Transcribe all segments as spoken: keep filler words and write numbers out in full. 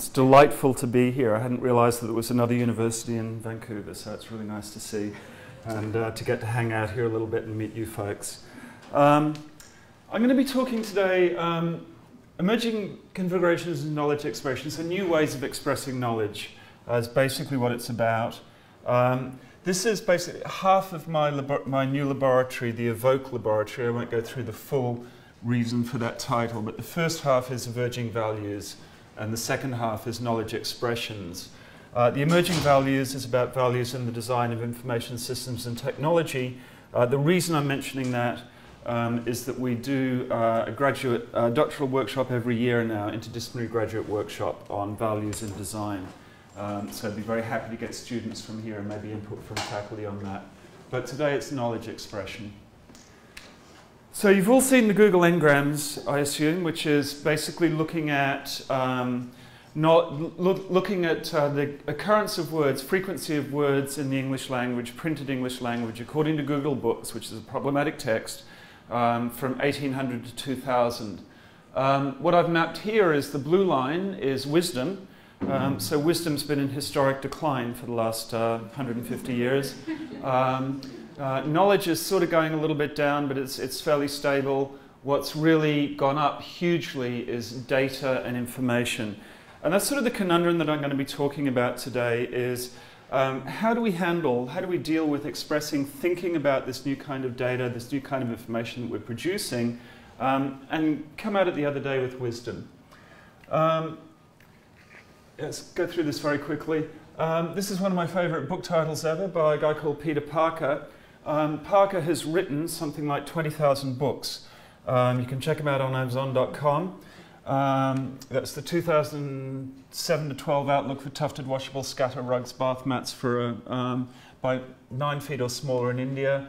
It's delightful to be here. I hadn't realised that there was another university in Vancouver, so it's really nice to see and uh, to get to hang out here a little bit and meet you folks. Um, I'm going to be talking today um, emerging configurations and knowledge expression, so new ways of expressing knowledge uh, is basically what it's about. Um, this is basically half of my, my new laboratory, the Evoke Laboratory. I won't go through the full reason for that title, but the first half is emerging values, and the second half is knowledge expressions. Uh, the emerging values is about values in the design of information systems and technology. Uh, the reason I'm mentioning that um, is that we do uh, a graduate uh, doctoral workshop every year now, interdisciplinary graduate workshop on values in design. Um, so I'd be very happy to get students from here and maybe input from faculty on that. But today it's knowledge expression. So you've all seen the Google Ngrams, I assume, which is basically looking at um, not look, looking at uh, the occurrence of words, frequency of words in the English language, printed English language, according to Google Books, which is a problematic text, um, from eighteen hundred to two thousand. Um, what I've mapped here is the blue line is wisdom. Um, so wisdom's been in historic decline for the last uh, one hundred fifty years. Um, Uh, knowledge is sort of going a little bit down, but it's, it's fairly stable. What's really gone up hugely is data and information. And that's sort of the conundrum that I'm going to be talking about today is um, how do we handle, how do we deal with expressing, thinking about this new kind of data, this new kind of information that we're producing, um, and come out at the other day with wisdom. Um, let's go through this very quickly. Um, this is one of my favorite book titles ever by a guy called Peter Parker. Um, Parker has written something like twenty thousand books. Um, you can check them out on Amazon dot com. Um, that's the two thousand seven to twelve Outlook for Tufted Washable Scatter Rugs Bath Mats for a, um, by nine feet or smaller in India.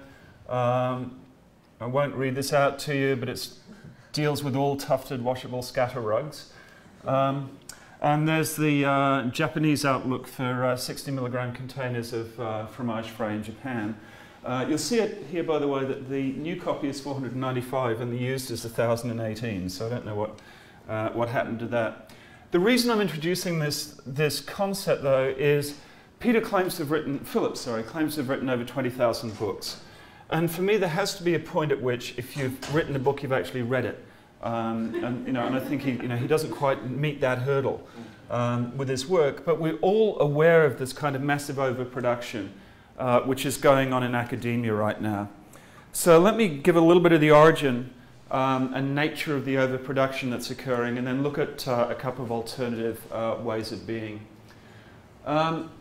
Um, I won't read this out to you, but it deals with all tufted washable scatter rugs. Um, and there's the uh, Japanese Outlook for uh, sixty milligram containers of uh, fromage frais in Japan. Uh, you'll see it here, by the way, that the new copy is four hundred ninety-five and the used is one thousand eighteen, so I don't know what, uh, what happened to that. The reason I'm introducing this, this concept, though, is Peter claims to have written, Philip, sorry, claims to have written over twenty thousand books. And for me, there has to be a point at which, if you've written a book, you've actually read it. Um, and, you know, and I think he, you know, he doesn't quite meet that hurdle um, with his work, but we're all aware of this kind of massive overproduction. Uh, which is going on in academia right now. So let me give a little bit of the origin um, and nature of the overproduction that's occurring, and then look at uh, a couple of alternative uh, ways of being. Um,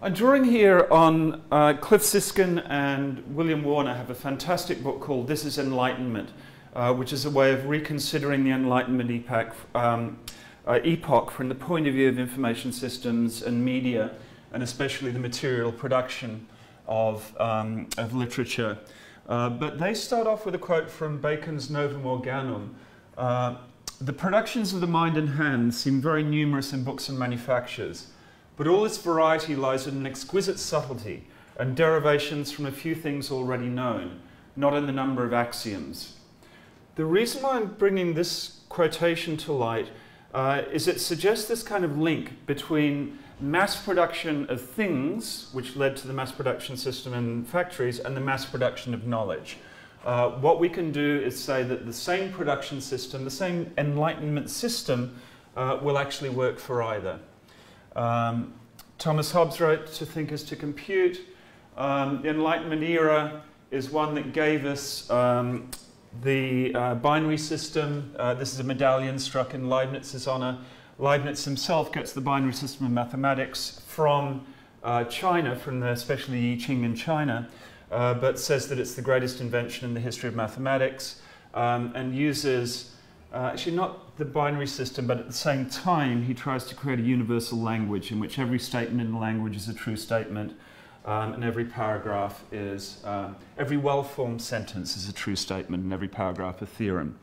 I'm drawing here on uh, Cliff Siskin and William Warner have a fantastic book called This is Enlightenment, uh, which is a way of reconsidering the Enlightenment epoch, um, uh, epoch from the point of view of information systems and media, and especially the material production of, um, of literature. Uh, but they start off with a quote from Bacon's Novum Organum. Uh, the productions of the mind and hand seem very numerous in books and manufactures, but all this variety lies in an exquisite subtlety and derivations from a few things already known, not in the number of axioms. The reason why I'm bringing this quotation to light uh, is it suggests this kind of link between mass production of things, which led to the mass production system in factories, and the mass production of knowledge. Uh, what we can do is say that the same production system, the same Enlightenment system, uh, will actually work for either. Um, Thomas Hobbes wrote, "To think is to compute." Um, the Enlightenment era is one that gave us um, the uh, binary system. Uh, this is a medallion struck in Leibniz's honor. Leibniz himself gets the binary system of mathematics from uh, China, from the, especially Yi Qing in China, uh, but says that it's the greatest invention in the history of mathematics, um, and uses, uh, actually not the binary system, but at the same time he tries to create a universal language in which every statement in the language is a true statement, um, and every paragraph is, uh, every well-formed sentence is a true statement, and every paragraph a theorem.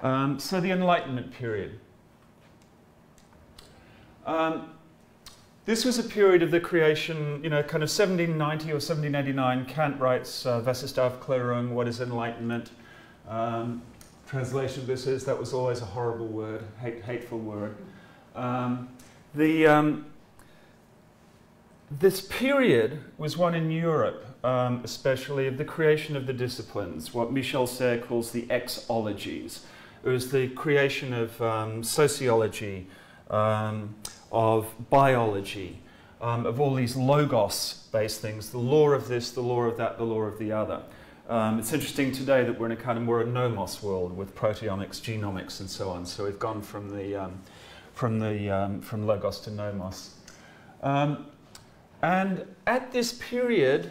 Um, so the Enlightenment period. Um, this was a period of the creation, you know, kind of seventeen ninety or seventeen eighty-nine. Kant writes, uh, "Was ist Aufklärung? What is Enlightenment?" Um, translation of this is, that was always a horrible word, hate, hateful word. Um, the, um, this period was one in Europe, um, especially of the creation of the disciplines, what Michel Serre calls the exologies. It was the creation of um, sociology, um, of biology, um, of all these logos-based things, the law of this, the law of that, the law of the other. Um, it's interesting today that we're in a kind of more a nomos world with proteomics, genomics, and so on. So we've gone from the um, from the um, from logos to nomos. Um, and at this period,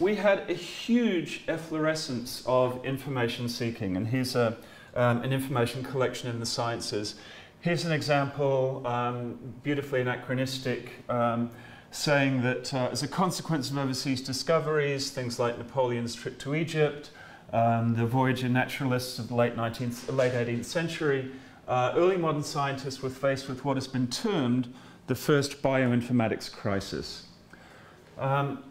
we had a huge efflorescence of information seeking. And here's a um, an information collection in the sciences. Here's an example, um, beautifully anachronistic. Um, saying that uh, as a consequence of overseas discoveries, things like Napoleon's trip to Egypt, um, the voyage of naturalists of the late nineteenth, late eighteenth century, uh, early modern scientists were faced with what has been termed the first bioinformatics crisis. Um,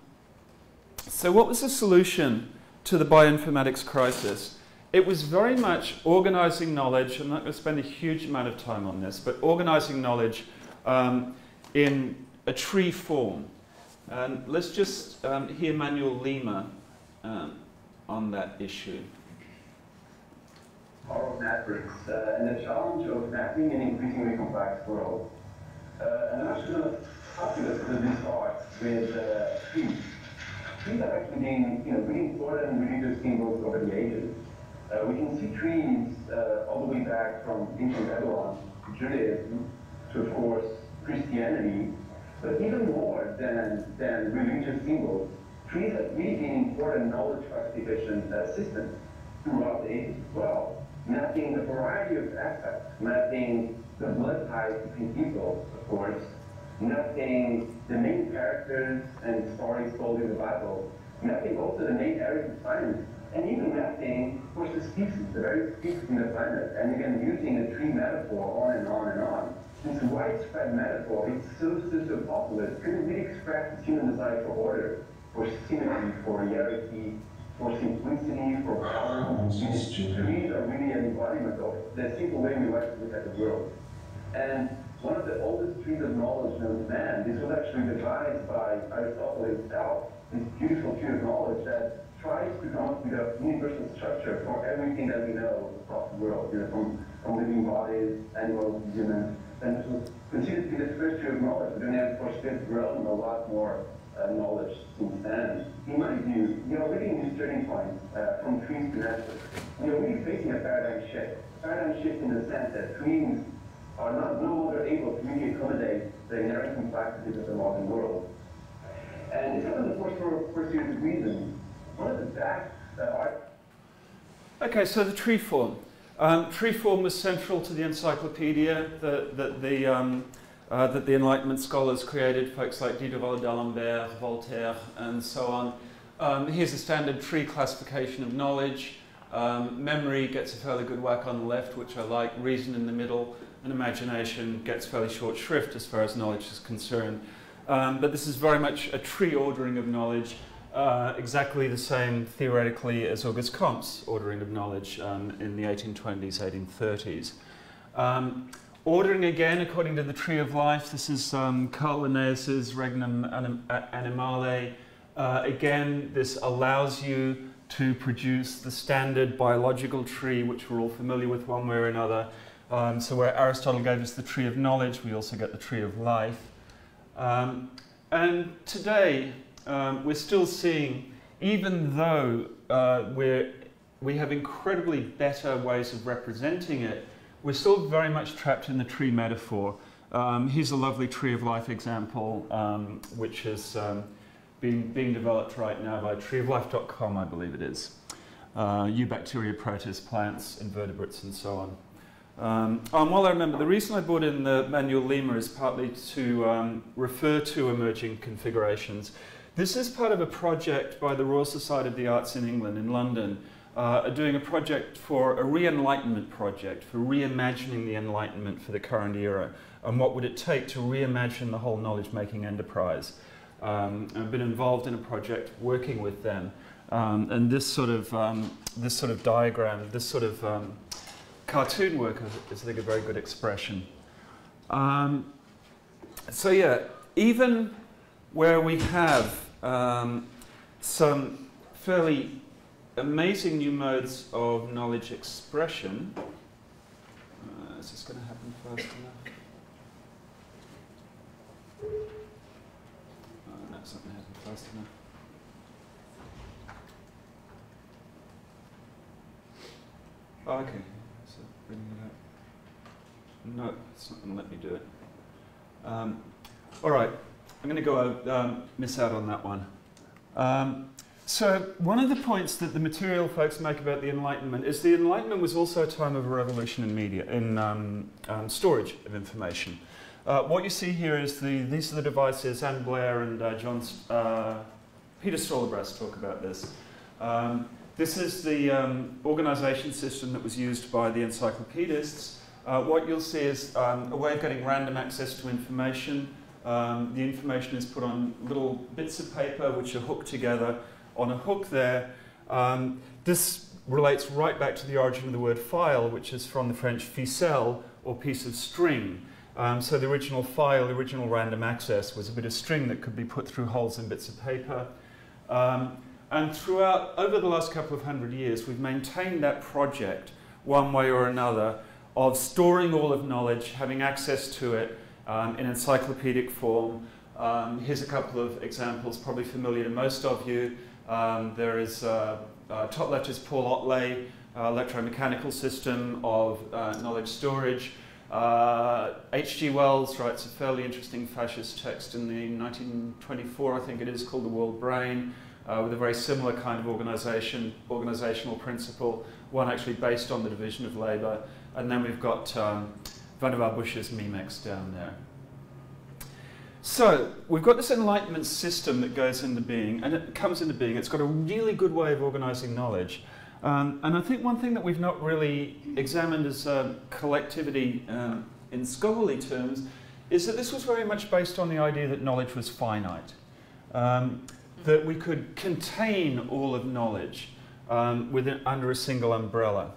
so what was the solution to the bioinformatics crisis? It was very much organizing knowledge. I'm not going to spend a huge amount of time on this, but organizing knowledge um, in a tree form. And let's just um, hear Manuel Lima um, on that issue. Moral fabrics uh, and the challenge of mapping an increasingly complex world. Uh, and I'm actually going to talk to this because we start with uh, trees. Trees have actually been, you know, really important religious symbols over the ages. Uh, we can see trees uh, all the way back from ancient Babylon to Judaism to, of course, Christianity. But even more than, than religious symbols, trees have really been important knowledge classification uh, systems throughout the ages as well, mapping a variety of aspects, mapping the blood ties between people, of course, mapping the main characters and stories told in the Bible, mapping also the main areas of science, and even mapping, of course, the species, the various species in the planet, and again, using the tree metaphor on and on and on. This widespread metaphor, it's so, so, so popular, it's going to really express this human desire for order, for symmetry, for hierarchy, for simplicity, for power. These trees are really an embodiment of the simple way we like to look at the world. And one of the oldest trees of knowledge known to man, this was actually devised by Aristotle himself, this beautiful tree of knowledge that tries to come up with a universal structure for everything that we know across the world, you know, from, from living bodies, animals, humans. And it was considered to be the first tree of knowledge, but then of course there's grown a lot more uh, knowledge since then. In my view, we are really in this turning point uh, from trees to naturalists. We are really facing a paradigm shift. Paradigm shift in the sense that trees are not no longer able to really accommodate the inherent complexities of the modern world. And this happens, of course, for, for a series of reasons. One of the facts that are... Okay, so the tree form. Um, tree form was central to the encyclopedia that, that, the, um, uh, that the Enlightenment scholars created, folks like Diderot, d'Alembert, Voltaire, and so on. Um, here's a standard tree classification of knowledge. Um, memory gets a fairly good whack on the left, which I like, reason in the middle, and imagination gets fairly short shrift as far as knowledge is concerned. Um, but this is very much a tree ordering of knowledge. Uh, exactly the same, theoretically, as Auguste Comte's ordering of knowledge um, in the eighteen twenties, eighteen thirties. Um, ordering again, according to the Tree of Life, this is um, Carl Linnaeus's Regnum animale. Uh, again, this allows you to produce the standard biological tree, which we're all familiar with one way or another. Um, so where Aristotle gave us the Tree of Knowledge, we also get the Tree of Life. Um, and today, Um, we're still seeing, even though uh, we're, we have incredibly better ways of representing it, we're still very much trapped in the tree metaphor. Um, here's a lovely Tree of Life example, um, which is um, being, being developed right now by tree of life dot com, I believe it is. Uh, Eubacteria, protists, plants, invertebrates, and so on. Um, oh, and while I remember, the reason I brought in the Manuel Lima is partly to um, refer to emerging configurations. This is part of a project by the Royal Society of the Arts in England, in London, uh, doing a project for a re-enlightenment project, for reimagining the Enlightenment for the current era, and what would it take to reimagine the whole knowledge-making enterprise. Um, I've been involved in a project working with them, um, and this sort of um, this sort of diagram, this sort of um, cartoon work is, is, I think, a very good expression. Um, so yeah, even where we have um, some fairly amazing new modes of knowledge expression, uh, is this going to happen fast enough? Oh, no, it's not going to happen fast enough. Oh, okay, so bringing it up. No, it's not going to let me do it. Um, all right, I'm going to go um, miss out on that one. Um, so one of the points that the material folks make about the Enlightenment is the Enlightenment was also a time of a revolution in media, in um, um, storage of information. Uh, what you see here is the these are the devices. Anne Blair and uh, John uh, Peter Stollabrass talk about this. Um, this is the um, organization system that was used by the encyclopedists. Uh, what you'll see is um, a way of getting random access to information. Um, the information is put on little bits of paper which are hooked together on a hook there. Um, this relates right back to the origin of the word file, which is from the French ficelle, or piece of string. Um, so the original file, the original random access, was a bit of string that could be put through holes in bits of paper. Um, and throughout, over the last couple of hundred years, we've maintained that project one way or another, of storing all of knowledge, having access to it um, in encyclopedic form. Um, here's a couple of examples, probably familiar to most of you. Um, there is uh, uh, top left is Paul Otlet, uh, electromechanical system of uh, knowledge storage. Uh, H G Wells writes a fairly interesting fascist text in the nineteen twenty-four, I think it is, called The World Brain, uh, with a very similar kind of organization, organizational principle, one actually based on the division of labor. And then we've got um, Vannevar Bush's Memex down there. So we've got this Enlightenment system that goes into being, and it comes into being. It's got a really good way of organizing knowledge. Um, and I think one thing that we've not really examined as uh, collectivity uh, in scholarly terms is that this was very much based on the idea that knowledge was finite, um, that we could contain all of knowledge um, within, under a single umbrella.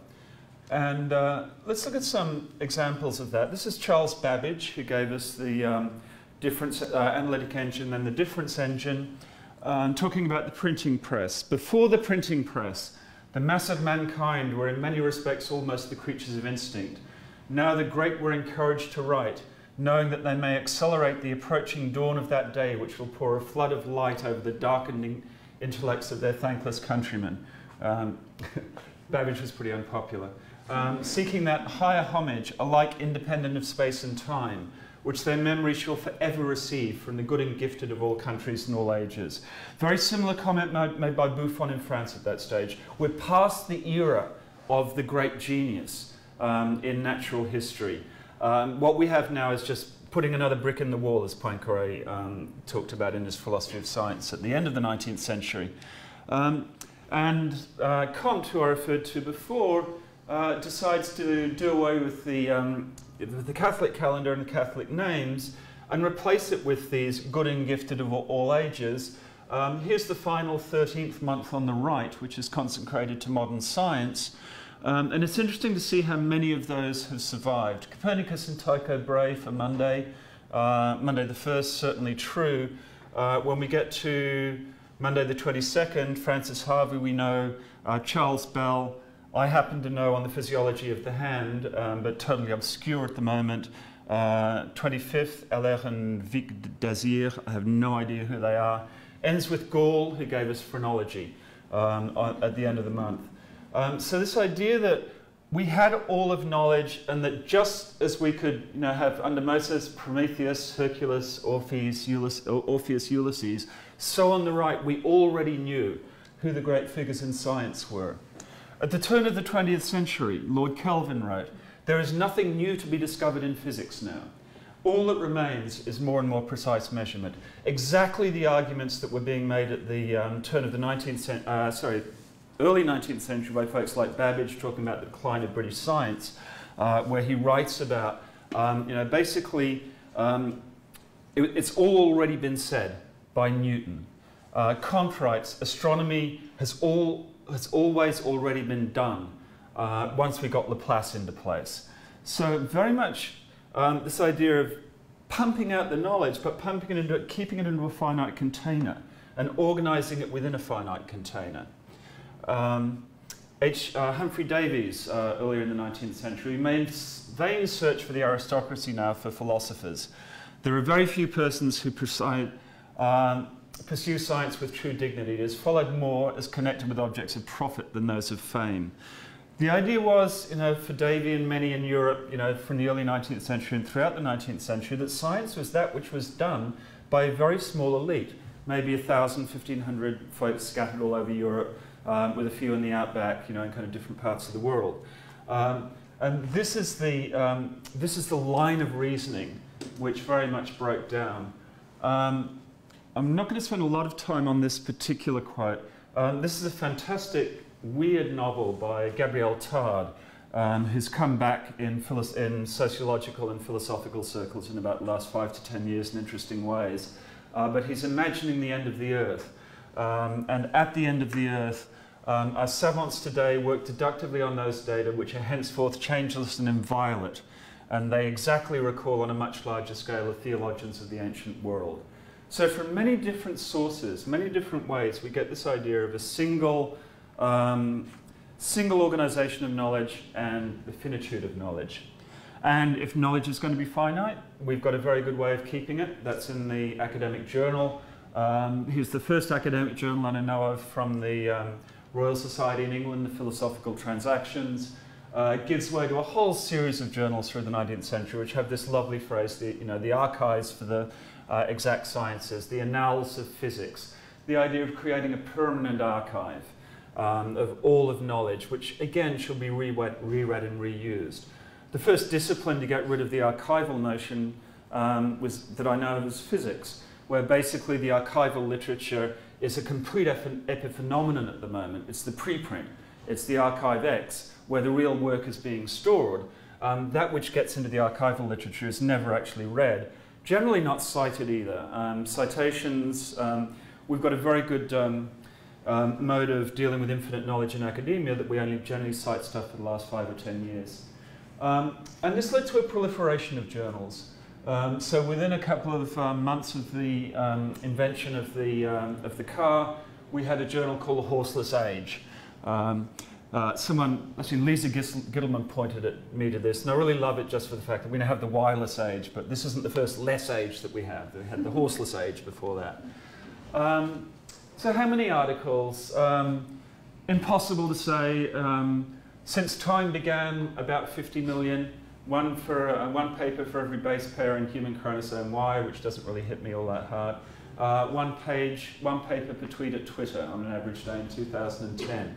And uh, let's look at some examples of that. This is Charles Babbage, who gave us the um, difference uh, analytic engine and the difference engine, um, talking about the printing press. Before the printing press, the mass of mankind were in many respects almost the creatures of instinct. Now the great were encouraged to write, knowing that they may accelerate the approaching dawn of that day which will pour a flood of light over the darkening intellects of their thankless countrymen. Um, Babbage was pretty unpopular. Um, seeking that higher homage, alike independent of space and time, which their memory shall forever receive from the good and gifted of all countries and all ages. Very similar comment made by Buffon in France at that stage. We're past the era of the great genius um, in natural history. Um, what we have now is just putting another brick in the wall, as Poincaré um, talked about in his philosophy of science at the end of the nineteenth century. Um, and uh, Kant, who I referred to before, Uh, decides to do away with the, um, the Catholic calendar and the Catholic names and replace it with these good and gifted of all ages. Um, here's the final thirteenth month on the right, which is consecrated to modern science. Um, and it's interesting to see how many of those have survived. Copernicus and Tycho Brahe for Monday, uh, Monday the first, certainly true. Uh, when we get to Monday the twenty-second, Francis Harvey we know, uh, Charles Bell, I happen to know on the physiology of the hand, um, but totally obscure at the moment. Uh, twenty-fifth, Heller and Vic Dazier, I have no idea who they are. Ends with Gall, who gave us phrenology um, on, at the end of the month. Um, so this idea that we had all of knowledge and that just as we could you know, have under Moses, Prometheus, Hercules, Orpheus, Ulysses, Orpheus, Ulysses, so on the right we already knew who the great figures in science were. At the turn of the twentieth century, Lord Kelvin wrote, "There is nothing new to be discovered in physics now. All that remains is more and more precise measurement." Exactly the arguments that were being made at the um, turn of the nineteenth, uh, sorry, early nineteenth century by folks like Babbage, talking about the decline of British science, uh, where he writes about, um, you know, basically, um, it, it's all already been said by Newton. Uh, Kant writes, "Astronomy has all." It's always already been done uh, once we got Laplace into place." So very much Um, this idea of pumping out the knowledge, but pumping it into, keeping it into a finite container and organising it within a finite container. Um, H, uh, Humphrey Davies, uh, earlier in the nineteenth century, made vain search for the aristocracy now for philosophers. There are very few persons who preside, um, pursue science with true dignity. It is followed more as connected with objects of profit than those of fame. The idea was, you know, for Davy and many in Europe, you know, from the early nineteenth century and throughout the nineteenth century, that science was that which was done by a very small elite, maybe a thousand, fifteen hundred folks scattered all over Europe, um, with a few in the outback, you know, in kind of different parts of the world. Um, and this is the um, this is the line of reasoning which very much broke down. Um, I'm not going to spend a lot of time on this particular quote. Um, this is a fantastic, weird novel by Gabriel Tard, um, who's come back in, in sociological and philosophical circles in about the last five to ten years in interesting ways. Uh, but he's imagining the end of the earth. Um, and at the end of the earth, um, our savants today work deductively on those data which are henceforth changeless and inviolate. And they exactly recall on a much larger scale the theologians of the ancient world. So from many different sources, many different ways, we get this idea of a single, um, single organisation of knowledge and the finitude of knowledge. And if knowledge is going to be finite, we've got a very good way of keeping it. That's in the academic journal. Um, here's the first academic journal I know of from the um, Royal Society in England, the Philosophical Transactions. Uh, it gives way to a whole series of journals through the nineteenth century, which have this lovely phrase, the, you know, the archives for the Uh, exact sciences, the annals of physics, the idea of creating a permanent archive um, of all of knowledge, which again should be reread, reread and reused. The first discipline to get rid of the archival notion um, was, that I know of, was physics, where basically the archival literature is a complete epiphenomenon at the moment. It's the preprint, it's the ArchiveX, where the real work is being stored. Um, that which gets into the archival literature is never actually read. Generally not cited either. Um, citations, um, we've got a very good um, um, mode of dealing with infinite knowledge in academia that we only generally cite stuff for the last five or ten years. Um, and this led to a proliferation of journals. Um, so within a couple of um, months of the um, invention of the, um, of the car, we had a journal called The Horseless Age. Um, Uh, someone, actually Lisa Gittleman pointed at me to this, and I really love it just for the fact that we now have the wireless age, but this isn't the first less age that we have. We had the horseless age before that. Um, so how many articles? Um, impossible to say. Um, since time began, about fifty million. One, for, uh, one paper for every base pair in human chromosome Y, which doesn't really hit me all that hard. Uh, one page, one paper per tweet at Twitter on an average day in two thousand ten.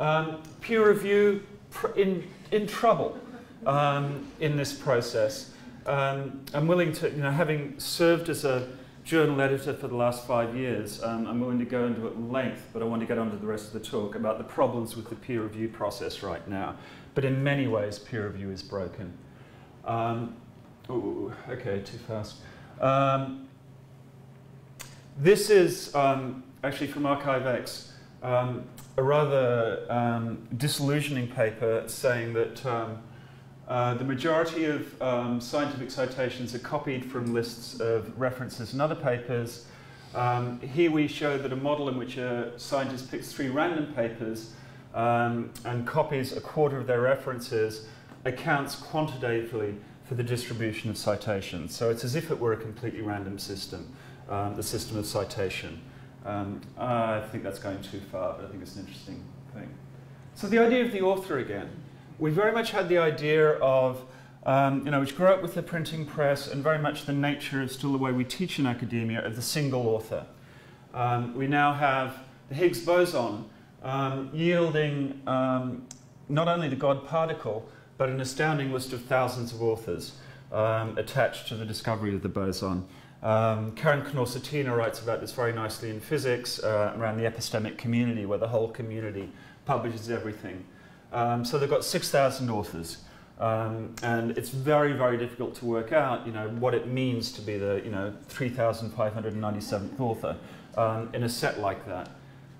Um, peer review pr in, in trouble um, in this process. Um, I'm willing to, you know, having served as a journal editor for the last five years, um, I'm willing to go into it in length, but I want to get on to the rest of the talk about the problems with the peer review process right now. But in many ways, peer review is broken. Um, ooh, okay, too fast. Um, this is um, actually from ArchiveX. Um, a rather um, disillusioning paper saying that um, uh, the majority of um, scientific citations are copied from lists of references and other papers. Um, here we show that a model in which a scientist picks three random papers um, and copies a quarter of their references accounts quantitatively for the distribution of citations. So it's as if it were a completely random system, um, the system of citation. Um, I think that's going too far, but I think it's an interesting thing. So the idea of the author again. We very much had the idea of, um, you know, which grew up with the printing press and very much the nature of still the way we teach in academia of the single author. Um, we now have the Higgs boson um, yielding um, not only the God particle, but an astounding list of thousands of authors um, attached to the discovery of the boson. Um, Karen Knorr-Satina writes about this very nicely in physics uh, around the epistemic community, where the whole community publishes everything. Um, so they've got six thousand authors, um, and it's very, very difficult to work out, you know, what it means to be the, you know, three thousand five hundred ninety-seventh author um, in a set like that.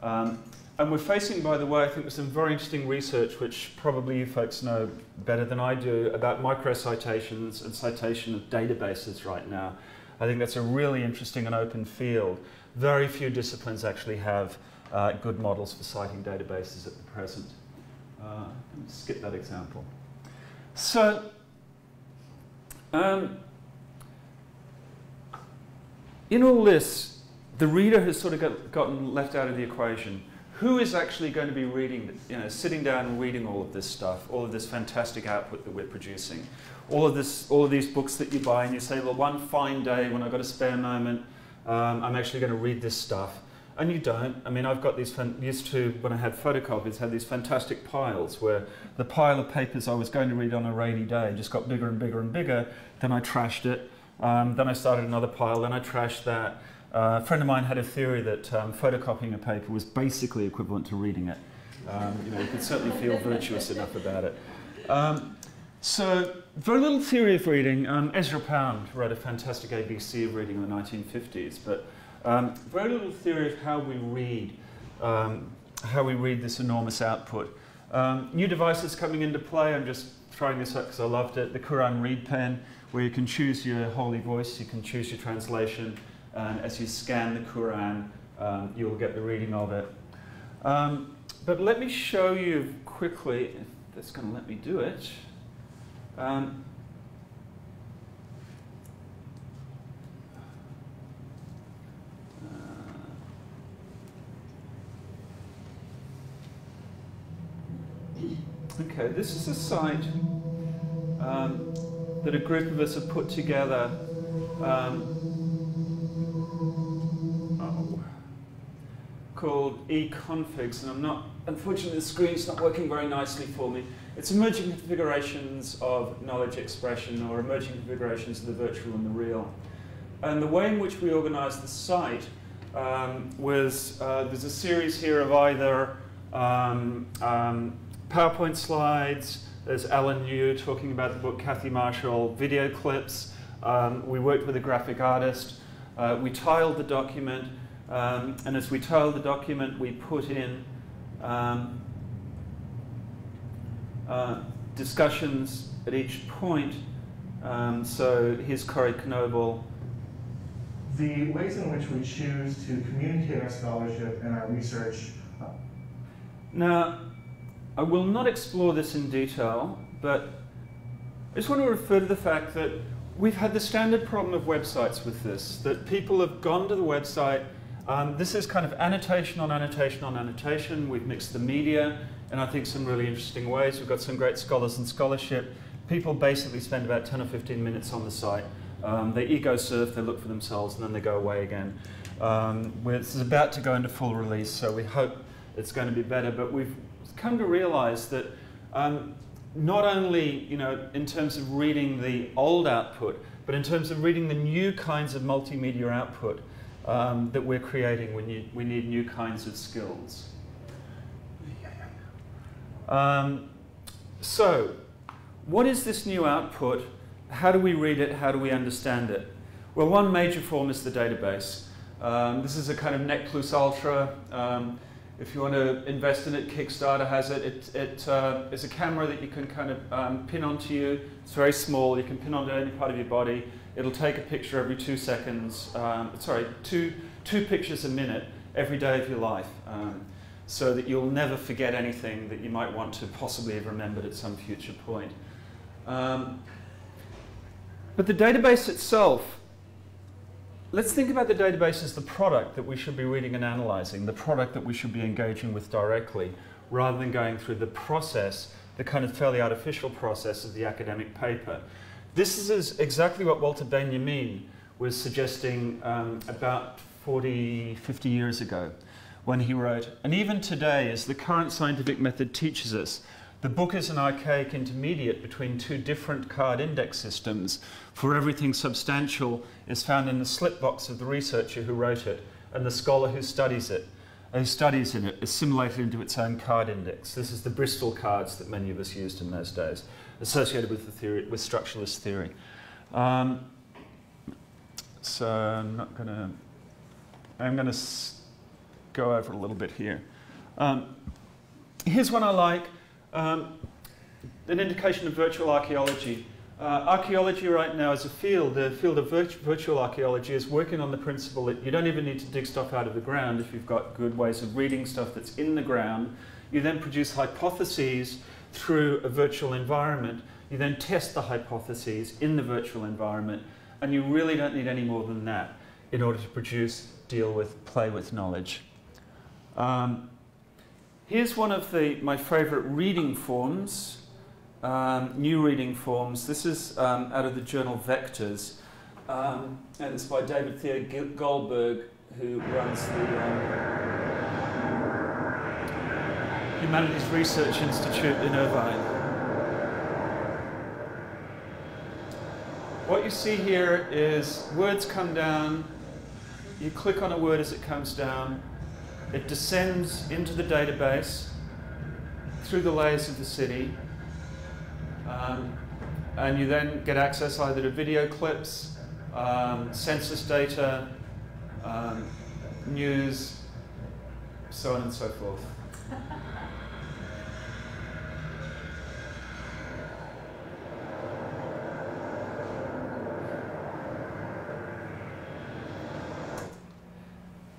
Um, And we're facing, by the way, I think with some very interesting research, which probably you folks know better than I do, about micro-citations and citation of databases right now. I think that's a really interesting and open field. Very few disciplines actually have uh, good models for citing databases at the present. Uh, let me skip that example. So, um, in all this, the reader has sort of got, gotten left out of the equation. Who is actually going to be reading, you know, sitting down and reading all of this stuff, all of this fantastic output that we're producing, all of this, all of these books that you buy, and you say, well, one fine day when I've got a spare moment, um, I'm actually going to read this stuff, and you don't. I mean, I've got these fan used to when I had photocopies, had these fantastic piles where the pile of papers I was going to read on a rainy day just got bigger and bigger and bigger. Then I trashed it. Um, then I started another pile. Then I trashed that. Uh, a friend of mine had a theory that um, photocopying a paper was basically equivalent to reading it. Um, you know, you could certainly feel virtuous enough about it. Um, so, very little theory of reading. Um, Ezra Pound wrote a fantastic A B C of reading in the nineteen fifties, but um, very little theory of how we read, um, how we read this enormous output. Um, new devices coming into play. I'm just throwing this up because I loved it. The Quran Read Pen, where you can choose your holy voice, you can choose your translation. And as you scan the Quran, um, you'll get the reading of it. Um, but let me show you quickly, if that's going to let me do it. Um, uh, okay, this is a site um, that a group of us have put together. Um, called eConfigs, and I'm not, unfortunately the screen's not working very nicely for me. It's emerging configurations of knowledge expression, or emerging configurations of the virtual and the real. And the way in which we organized the site um, was, uh, there's a series here of either um, um, PowerPoint slides, there's Alan Yu talking about the book, Kathy Marshall, video clips. Um, we worked with a graphic artist. Uh, we tiled the document. Um, and as we tiled the document, we put in um, uh, discussions at each point. Um, so here's Corey Knoebel. The ways in which we choose to communicate our scholarship and our research. Now, I will not explore this in detail, but I just want to refer to the fact that we've had the standard problem of websites with this, that people have gone to the website. Um, this is kind of annotation on annotation on annotation. We've mixed the media in, I think, some really interesting ways. We've got some great scholars and scholarship. People basically spend about ten or fifteen minutes on the site. Um, they ego surf, they look for themselves, and then they go away again. Um, this is about to go into full release, so we hope it's going to be better. But we've come to realize that um, not only, you know, in terms of reading the old output, but in terms of reading the new kinds of multimedia output, Um, that we're creating, we need, we need new kinds of skills. Um, so, what is this new output? How do we read it? How do we understand it? Well, one major form is the database. Um, this is a kind of nec plus ultra. Um, if you want to invest in it, Kickstarter has it. It, it uh, is a camera that you can kind of um, pin onto you. It's very small. You can pin onto any part of your body. It'll take a picture every two seconds, um, sorry, two, two pictures a minute every day of your life, um, so that you'll never forget anything that you might want to possibly have remembered at some future point. Um, but the database itself, let's think about the database as the product that we should be reading and analyzing, the product that we should be engaging with directly, rather than going through the process, the kind of fairly artificial process of the academic paper. This is exactly what Walter Benjamin was suggesting um, about forty, fifty years ago when he wrote, and even today, as the current scientific method teaches us, the book is an archaic intermediate between two different card index systems, for everything substantial is found in the slipbox of the researcher who wrote it, and the scholar who studies it, who studies in it, assimilated into its own card index. This is the Bristol cards that many of us used in those days, associated with the theory, with structuralist theory. Um, so I'm not going to, I'm going to go over a little bit here. Um, here's one I like, um, an indication of virtual archaeology. Uh, archaeology right now as a field, the field of virt virtual archaeology is working on the principle that you don't even need to dig stuff out of the ground if you've got good ways of reading stuff that's in the ground. You then produce hypotheses through a virtual environment. You then test the hypotheses in the virtual environment, and you really don't need any more than that in order to produce, deal with, play with knowledge. Um, here's one of the, my favorite reading forms, um, new reading forms. This is um, out of the journal Vectors, um, and it's by David Theo Goldberg, who runs the um, Humanities Research Institute in Irvine. What you see here is words come down, you click on a word as it comes down, it descends into the database through the layers of the city, um, and you then get access either to video clips, um, census data, um, news, so on and so forth.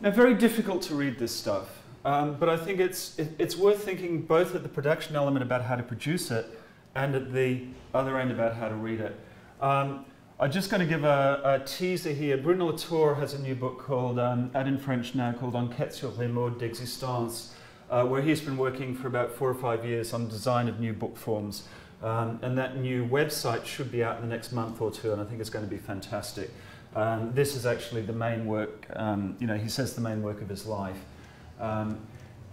Now, very difficult to read this stuff, um, but I think it's, it, it's worth thinking both at the production element about how to produce it and at the other end about how to read it. Um, I'm just going to give a, a teaser here. Bruno Latour has a new book called, um, out in French now, called Enquête sur les modes d'existence, uh, where he's been working for about four or five years on design of new book forms. Um, and that new website should be out in the next month or two, and I think it's going to be fantastic. Um, this is actually the main work, um, you know, he says the main work of his life. Um,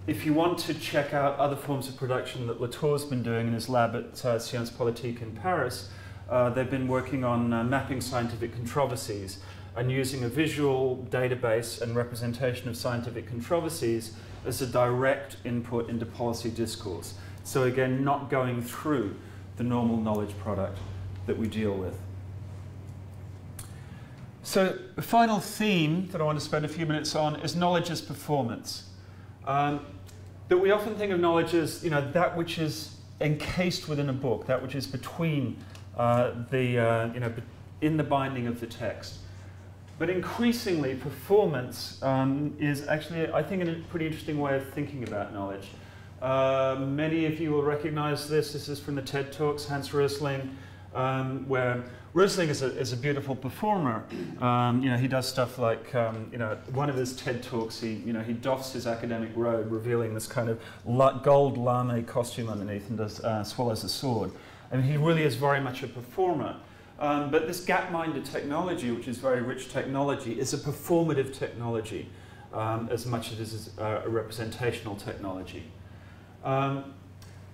if you want to check out other forms of production that Latour's been doing in his lab at uh, Sciences Politiques in Paris, uh, they've been working on uh, mapping scientific controversies and using a visual database and representation of scientific controversies as a direct input into policy discourse. So again, not going through the normal knowledge product that we deal with. So the final theme that I want to spend a few minutes on is knowledge as performance. Um, that we often think of knowledge as, you know, that which is encased within a book, that which is between uh, the, uh, you know, in the binding of the text. But increasingly, performance um, is actually, I think, a pretty interesting way of thinking about knowledge. Uh, many of you will recognize this. This is from the TED Talks, Hans Rosling, um, where Rosling is a, is a beautiful performer. Um, you know, he does stuff like, um, you know, one of his TED Talks, he, you know, he doffs his academic robe, revealing this kind of gold lame costume underneath, and does, uh, swallows a sword. And he really is very much a performer. Um, but this gapminder technology, which is very rich technology, is a performative technology um, as much as it is a, a representational technology. Um,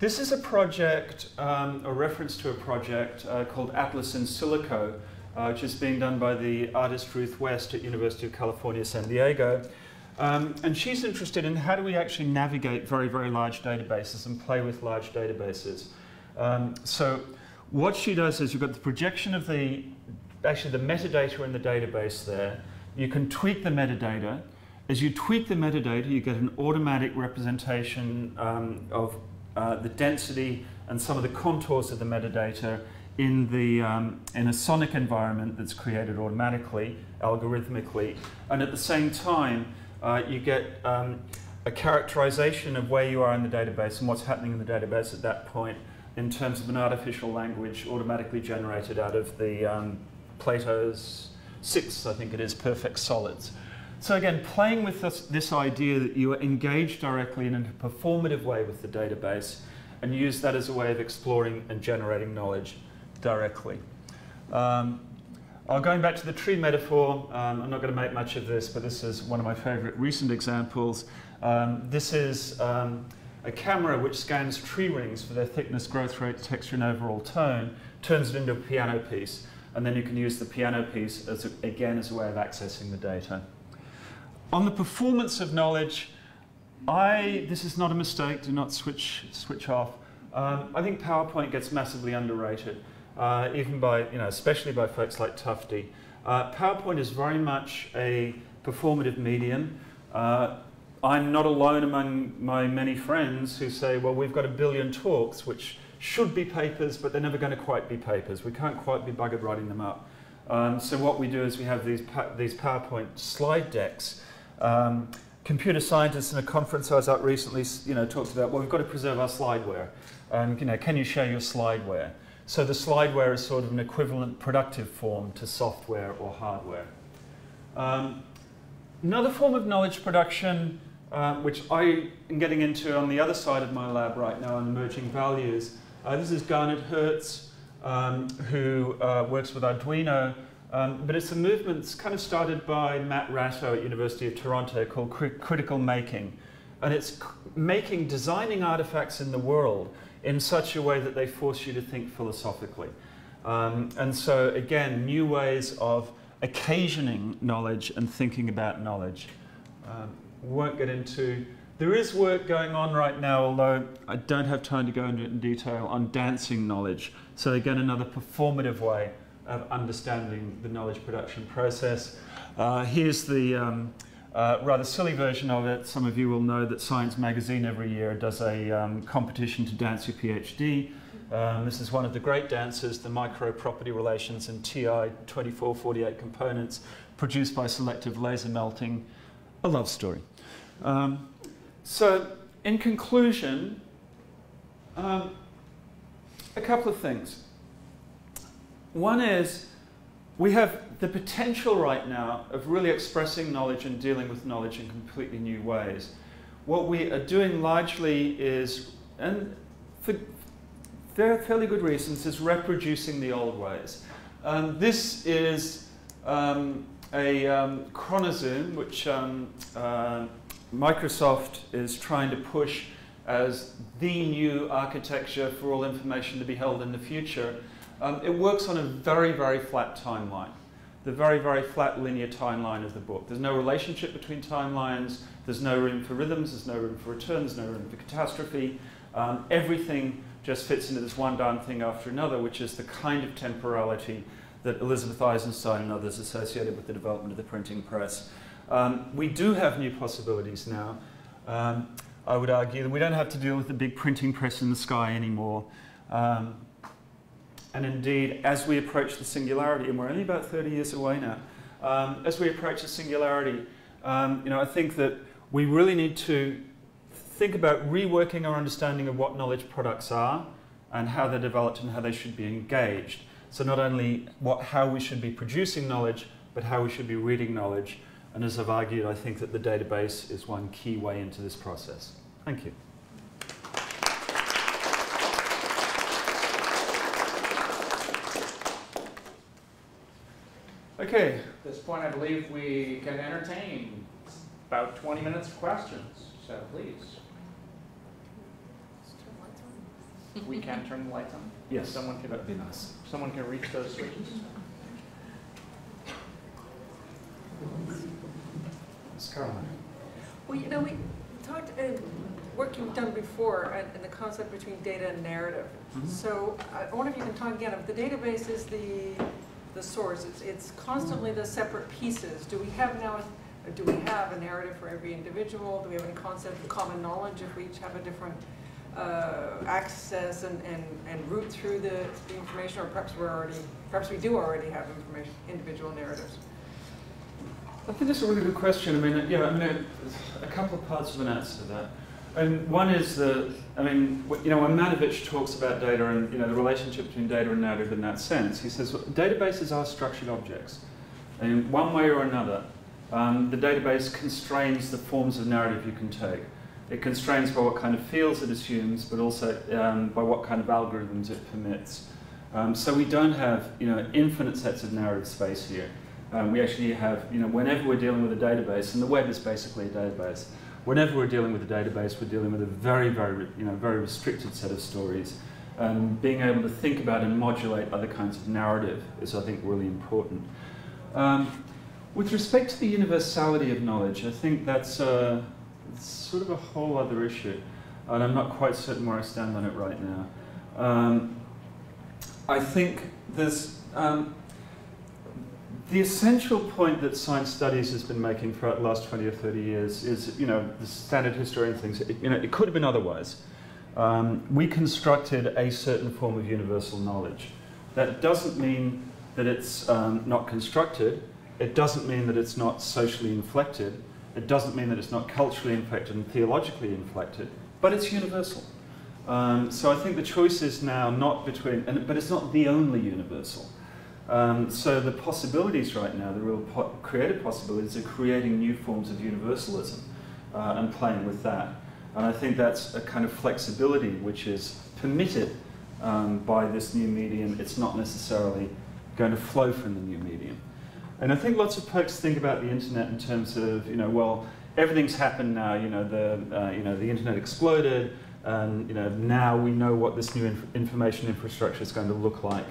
This is a project, um, a reference to a project uh, called Atlas in Silico, uh, which is being done by the artist Ruth West at University of California, San Diego. Um, and she's interested in how do we actually navigate very, very large databases and play with large databases. Um, so what she does is you've got the projection of the, actually the metadata in the database there. You can tweak the metadata. As you tweak the metadata, you get an automatic representation um, of Uh, the density and some of the contours of the metadata in, the, um, in a sonic environment that's created automatically, algorithmically. And at the same time, uh, you get um, a characterization of where you are in the database and what's happening in the database at that point in terms of an artificial language automatically generated out of the um, Plato's six, I think it is, perfect solids. So again, playing with this, this idea that you are engaged directly in a performative way with the database and use that as a way of exploring and generating knowledge directly. Um, going back to the tree metaphor, um, I'm not going to make much of this, but this is one of my favorite recent examples. Um, this is um, a camera which scans tree rings for their thickness, growth rate, texture, and overall tone, turns it into a piano piece, and then you can use the piano piece, as a, again, as a way of accessing the data. On the performance of knowledge, I, this is not a mistake, do not switch, switch off. Um, I think PowerPoint gets massively underrated, uh, even by, you know, especially by folks like Tufte. Uh, PowerPoint is very much a performative medium. Uh, I'm not alone among my many friends who say, well, we've got a billion talks which should be papers, but they're never going to quite be papers. We can't quite be buggered writing them up. Um, so what we do is we have these, pa these PowerPoint slide decks. Um, computer scientists in a conference I was at recently, you know, talked about, well, we've got to preserve our slideware. Um, you know, can you share your slideware? So the slideware is sort of an equivalent productive form to software or hardware. Um, another form of knowledge production, uh, which I am getting into on the other side of my lab right now on emerging values, uh, this is Garnet Hertz, um, who uh, works with Arduino, um, but it's a movement that's kind of started by Matt Ratto at University of Toronto called cri- critical making. And it's making, designing artifacts in the world in such a way that they force you to think philosophically. Um, and so, again, new ways of occasioning knowledge and thinking about knowledge. Um, we won't get into... There is work going on right now, although I don't have time to go into it in detail, on dancing knowledge. So, again, another performative way of understanding the knowledge production process. Uh, here's the... Um, Uh, rather silly version of it. Some of you will know that Science Magazine every year does a um, competition to dance your PhD. Um, this is one of the great dances, the micro-property relations in T I twenty-four forty-eight components produced by selective laser melting. A love story. Um, so, in conclusion, um, a couple of things. One is, we have the potential right now of really expressing knowledge and dealing with knowledge in completely new ways. What we are doing largely is, and for fairly good reasons, is reproducing the old ways. Um, this is um, a um, chronozoom, which um, uh, Microsoft is trying to push as the new architecture for all information to be held in the future. Um, it works on a very, very flat timeline. The very, very flat linear timeline of the book. There's no relationship between timelines. There's no room for rhythms. There's no room for returns. There's no room for catastrophe. Um, everything just fits into this one darn thing after another, which is the kind of temporality that Elizabeth Eisenstein and others associated with the development of the printing press. Um, we do have new possibilities now. Um, I would argue that we don't have to deal with the big printing press in the sky anymore. Um, And indeed, as we approach the singularity, and we're only about thirty years away now, um, as we approach the singularity, um, you know, I think that we really need to think about reworking our understanding of what knowledge products are and how they're developed and how they should be engaged. So not only what, how we should be producing knowledge, but how we should be reading knowledge. And as I've argued, I think that the database is one key way into this process. Thank you. Okay. At this point, I believe we can entertain about twenty minutes of questions. So please. Let's turn the lights on. We can turn the lights on? Yes. Someone can, that'd be nice. Someone can reach those switches. Miz Caroline. Well, you know, we talked in work you've done before and the concept between data and narrative. Mm-hmm. So I wonder if you can talk again. If the database is the the source, it's, it's constantly the separate pieces. Do we have now, a, do we have a narrative for every individual? Do we have any concept of common knowledge if we each have a different uh, access and, and, and route through the, the information, or perhaps we're already, perhaps we do already have information, individual narratives? I think that's a really good question. I mean, yeah, I mean, a couple of parts of an answer to that. And one is the, I mean, you know, when Manovich talks about data and, you know, the relationship between data and narrative in that sense, he says well, databases are structured objects. In one way or another, um, the database constrains the forms of narrative you can take. It constrains by what kind of fields it assumes, but also um, by what kind of algorithms it permits. Um, so we don't have, you know, infinite sets of narrative space here. Um, we actually have, you know, whenever we're dealing with a database, and the web is basically a database, whenever we're dealing with a database, we're dealing with a very, very, you know, very restricted set of stories. Um, being able to think about and modulate other kinds of narrative is, I think, really important. Um, with respect to the universality of knowledge, I think that's uh, sort of a whole other issue, and I'm not quite certain where I stand on it right now. Um, I think there's um, the essential point that science studies has been making for the last twenty or thirty years is, you know, the standard historian things, it, you know, it could have been otherwise. Um, we constructed a certain form of universal knowledge. That doesn't mean that it's um, not constructed. It doesn't mean that it's not socially inflected. It doesn't mean that it's not culturally inflected and theologically inflected, but it's universal. Um, so I think the choice is now not between, and, but it's not the only universal. Um, so the possibilities right now, the real po creative possibilities, are creating new forms of universalism uh, and playing with that. And I think that's a kind of flexibility which is permitted um, by this new medium. It's not necessarily going to flow from the new medium. And I think lots of folks think about the internet in terms of, you know, well, everything's happened now. You know, the uh, you know the internet exploded, and you know now we know what this new inf information infrastructure is going to look like.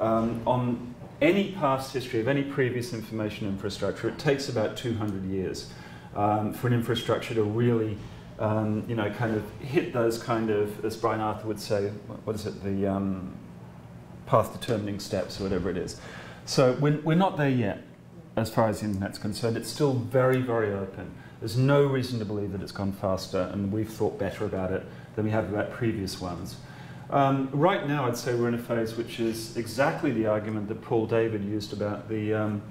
Um, on any past history of any previous information infrastructure, it takes about two hundred years um, for an infrastructure to really, um, you know, kind of hit those kind of, as Brian Arthur would say, what is it, the um, path-determining steps or whatever it is. So we're, we're not there yet, as far as the internet's concerned. It's still very, very open. There's no reason to believe that it's gone faster, and we've thought better about it than we have about previous ones. Um, right now, I'd say we're in a phase which is exactly the argument that Paul David used about the, um,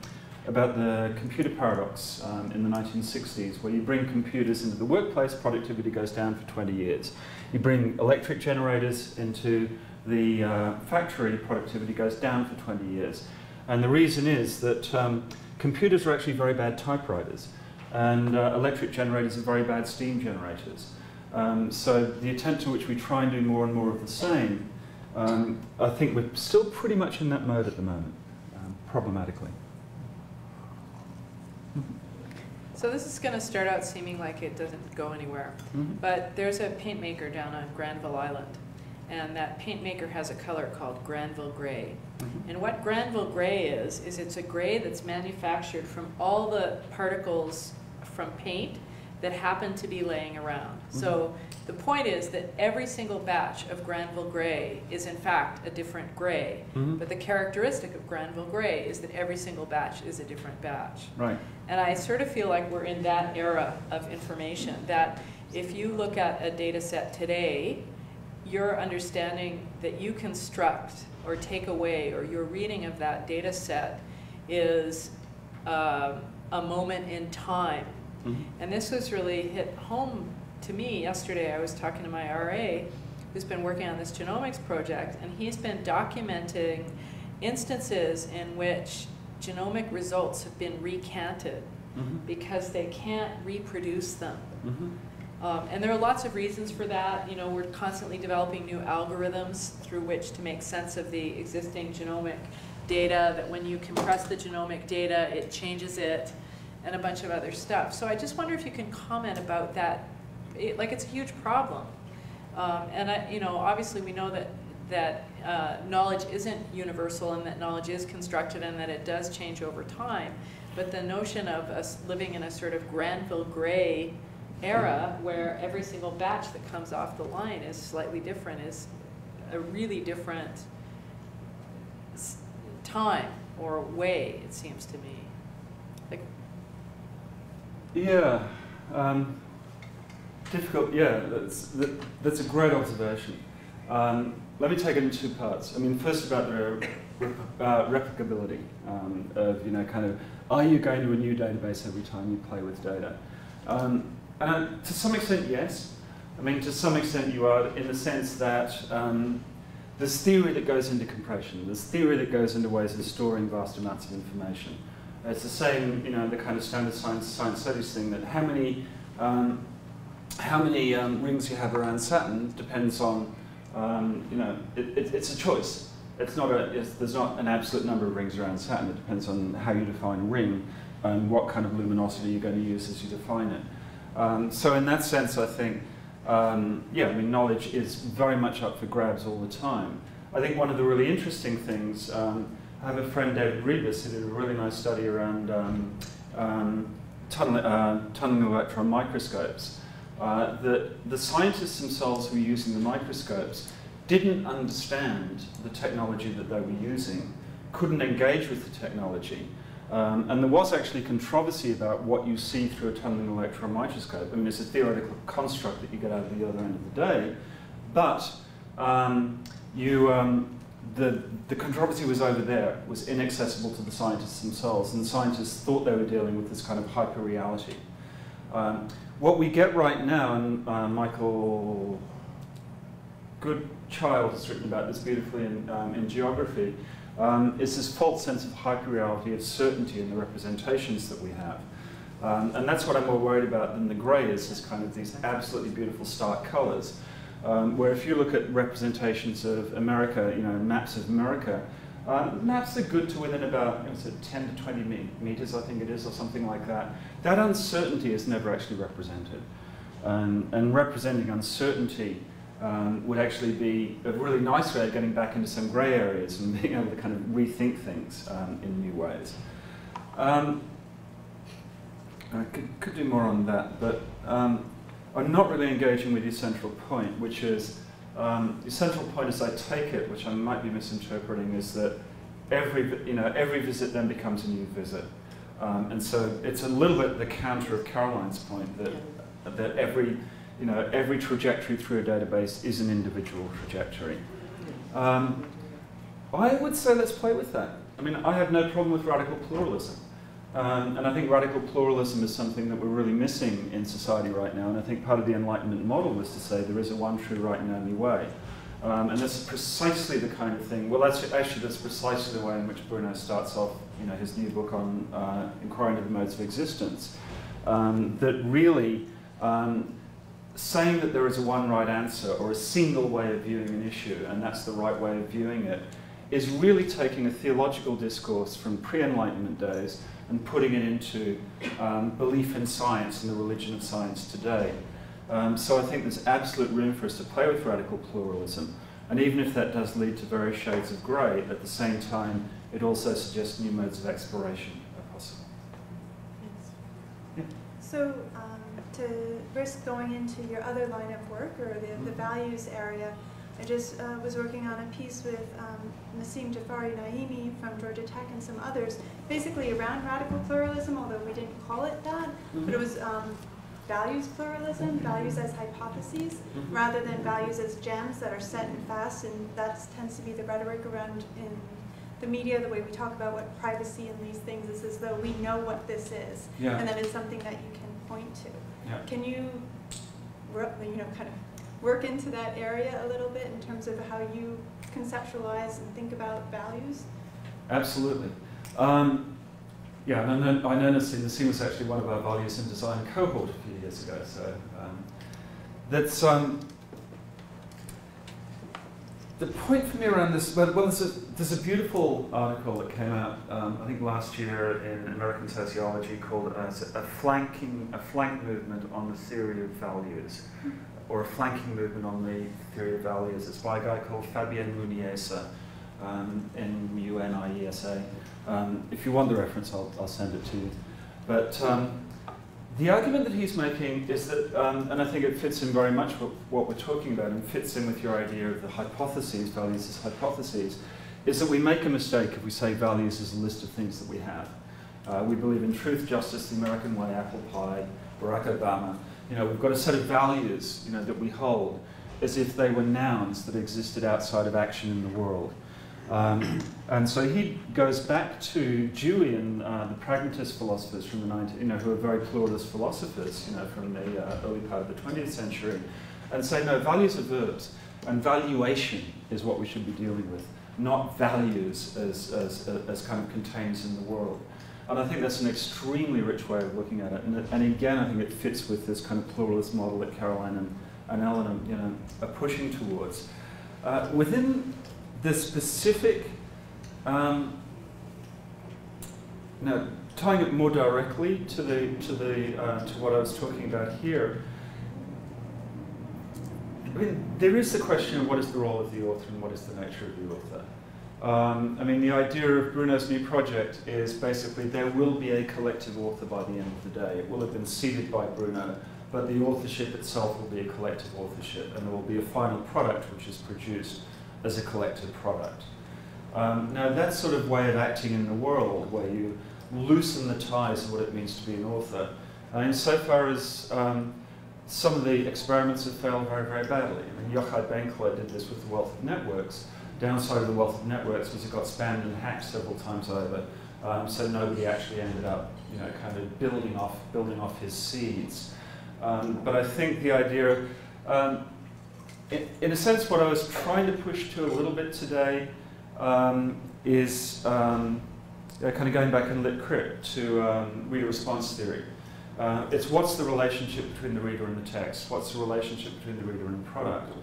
about the computer paradox um, in the nineteen sixties, where you bring computers into the workplace, productivity goes down for twenty years. You bring electric generators into the uh, factory, productivity goes down for twenty years. And the reason is that um, computers are actually very bad typewriters, and uh, electric generators are very bad steam generators. Um, so the attempt to which we try and do more and more of the same, um, I think we're still pretty much in that mode at the moment, um, problematically. So this is going to start out seeming like it doesn't go anywhere, mm-hmm. but there's a paint maker down on Granville Island, and that paint maker has a color called Granville Gray. Mm-hmm. And what Granville Gray is, is it's a gray that's manufactured from all the particles from paint that happen to be laying around. Mm-hmm. So the point is that every single batch of Granville Gray is in fact a different gray. Mm-hmm. But the characteristic of Granville Gray is that every single batch is a different batch. Right. And I sort of feel like we're in that era of information, that if you look at a data set today, your understanding that you construct or take away or your reading of that data set is uh, a moment in time. Mm-hmm. And this was really hit home to me yesterday. I was talking to my R A who's been working on this genomics project, and he's been documenting instances in which genomic results have been recanted mm-hmm. because they can't reproduce them. Mm-hmm. Um, and there are lots of reasons for that. You know, we're constantly developing new algorithms through which to make sense of the existing genomic data, that when you compress the genomic data, it changes it, and a bunch of other stuff. So I just wonder if you can comment about that. It, like, it's a huge problem. Um, and, I, you know, obviously we know that, that uh, knowledge isn't universal, and that knowledge is constructed, and that it does change over time. But the notion of us living in a sort of Granville Gray era where every single batch that comes off the line is slightly different is a really different time or way, it seems to me. Like, yeah, um, difficult, yeah, that's, that, that's a great observation. Um, let me take it in two parts. I mean, first about the rep uh, replicability um, of, you know, kind of, are you going to a new database every time you play with data? Um, and to some extent, yes. I mean, to some extent you are, in the sense that um, there's theory that goes into compression, there's theory that goes into ways of storing vast amounts of information. It's the same, you know, the kind of standard science, science studies thing, that how many, um, how many um, rings you have around Saturn depends on, um, you know, it, it, it's a choice. It's not a, it's, there's not an absolute number of rings around Saturn. It depends on how you define ring and what kind of luminosity you're going to use as you define it. Um, so in that sense, I think, um, yeah, I mean, knowledge is very much up for grabs all the time. I think one of the really interesting things, um, I have a friend, David Rebus, who did a really nice study around um, um, tunneling, uh, tunneling electron microscopes. Uh, the, the scientists themselves who were using the microscopes didn't understand the technology that they were using, couldn't engage with the technology, Um, and there was actually controversy about what you see through a tunneling electron microscope. I mean, it's a theoretical construct that you get out of the other end of the day, but um, you, um, the, the controversy was over there, was inaccessible to the scientists themselves, and the scientists thought they were dealing with this kind of hyper-reality. Um, what we get right now, and uh, Michael Goodchild has written about this beautifully in, um, in Geography, Um, it's this false sense of hyperreality, of certainty in the representations that we have. Um, and that's what I'm more worried about than the grey is, is kind of these absolutely beautiful stark colours. Um, where if you look at representations of America, you know, maps of America, um, maps are good to within about you know, so ten to twenty metres, I think it is, or something like that. That uncertainty is never actually represented. Um, and representing uncertainty Um, would actually be a really nice way of getting back into some grey areas and being able to kind of rethink things um, in new ways. Um, I could, could do more on that, but um, I'm not really engaging with your central point, which is, um, your central point as I take it, which I might be misinterpreting, is that every, you know, every visit then becomes a new visit. Um, and so it's a little bit the counter of Caroline's point that, that every You know, every trajectory through a database is an individual trajectory. Um, I would say let's play with that. I mean, I have no problem with radical pluralism. Um, and I think radical pluralism is something that we're really missing in society right now. And I think part of the Enlightenment model was to say there is a one true right and only way. Um, and that's precisely the kind of thing, well, that's, actually that's precisely the way in which Bruno starts off you know, his new book on uh, Inquiry into the Modes of Existence. Um, that really, um, saying that there is a one right answer or a single way of viewing an issue, and that's the right way of viewing it, is really taking a theological discourse from pre-Enlightenment days and putting it into um, belief in science and the religion of science today. Um, so I think there's absolute room for us to play with radical pluralism. And even if that does lead to various shades of grey, at the same time, it also suggests new modes of exploration are possible. Yeah. So, um to risk going into your other line of work, or the, the values area, I just uh, was working on a piece with um, Nassim Jafari Naimi from Georgia Tech and some others, basically around radical pluralism, although we didn't call it that, mm-hmm. but it was um, values pluralism, values as hypotheses, mm-hmm. rather than values as gems that are set and fast, and that tends to be the rhetoric around in the media, the way we talk about what privacy and these things is as though we know what this is, yeah. and that it's something that you can point to. Yeah. Can you, you know, kind of work into that area a little bit in terms of how you conceptualize and think about values? Absolutely. Um, yeah, and I know, I know Nassim, Nassim was actually one of our values in design cohort a few years ago. So um, that's um, the point for me around this. Well, there's a, there's a beautiful article that came out, um, I think last year in American Sociology, called uh, a flanking, a flank movement on the theory of values, or a flanking movement on the theory of values. It's by a guy called Fabien Muniesa, um, M U N I E S A. Um, if you want the reference, I'll, I'll send it to you. But um, the argument that he's making is that, um, and I think it fits in very much with what we're talking about and fits in with your idea of the hypotheses, values as hypotheses, is that we make a mistake if we say values is a list of things that we have. Uh, we believe in truth, justice, the American way, apple pie, Barack Obama. You know, we've got a set of values you know, that we hold as if they were nouns that existed outside of action in the world. Um, and so he goes back to Dewey and uh, the pragmatist philosophers from the nineteenth, you know, who are very pluralist philosophers, you know, from the uh, early part of the twentieth century, and say, no, values are verbs, and valuation is what we should be dealing with, not values as, as, as kind of contains in the world. And I think that's an extremely rich way of looking at it, and, and again, I think it fits with this kind of pluralist model that Caroline and, and Ellen, you know, are pushing towards. Uh, within the specific, um, now tying it more directly to the to the uh, to what I was talking about here. I mean, there is the question of what is the role of the author and what is the nature of the author. Um, I mean, the idea of Bruno's new project is basically there will be a collective author by the end of the day. It will have been seeded by Bruno, but the authorship itself will be a collective authorship, and there will be a final product which is produced as a collective product. Um, now that sort of way of acting in the world, where you loosen the ties of what it means to be an author. And insofar as um, some of the experiments have failed very, very badly. I mean, Yochai Benkler did this with the Wealth of Networks. Downside of the Wealth of Networks was it got spammed and hacked several times over, um, so nobody actually ended up, you know, kind of building off, building off his seeds. Um, but I think the idea, um, in, in a sense, what I was trying to push to a little bit today um, is um, kind of going back and lit crit to um, reader response theory. Uh, it's what's the relationship between the reader and the text? What's the relationship between the reader and the product?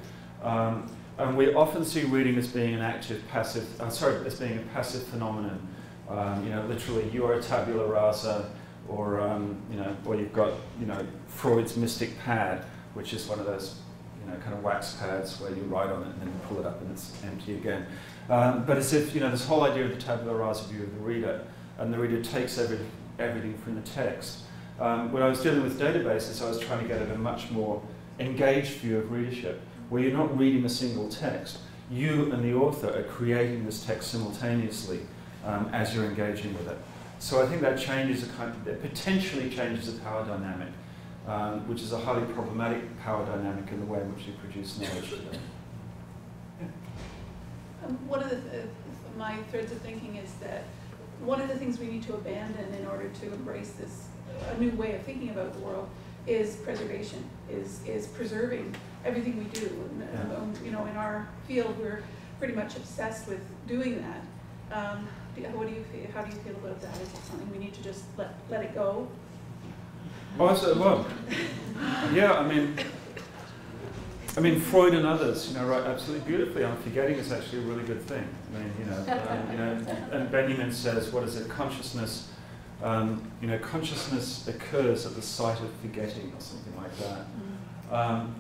Um, and we often see reading as being an active, passive, uh, sorry, as being a passive phenomenon. Um, you know, literally, you are tabula rasa, or um, you know, or you've got, you know, Freud's mystic pad, which is one of those, you know, kind of wax pads where you write on it and then you pull it up and it's empty again. Um, but as if, you know, this whole idea of the tabula rasa view of the reader, and the reader takes every, everything from the text. Um, when I was dealing with databases, I was trying to get at a much more engaged view of readership, where you're not reading a single text. You and the author are creating this text simultaneously um, as you're engaging with it. So I think that changes a kind of, that potentially changes the power dynamic, um, which is a highly problematic power dynamic in the way in which you produce knowledge today. Um, one of the th my threads of thinking is that one of the things we need to abandon in order to embrace this a new way of thinking about the world is preservation, is is preserving everything we do. And, um, you know, in our field, we're pretty much obsessed with doing that. Um, do, what do you feel, how do you feel about that? Is it something we need to just let let it go? Oh, so, well, yeah. I mean, I mean, Freud and others, you know, write absolutely beautifully. Unforgetting is actually a really good thing. I mean, you know, um, you know, and Benjamin says, what is it, consciousness? Um, you know, consciousness occurs at the sight of forgetting, or something like that. Mm. Um,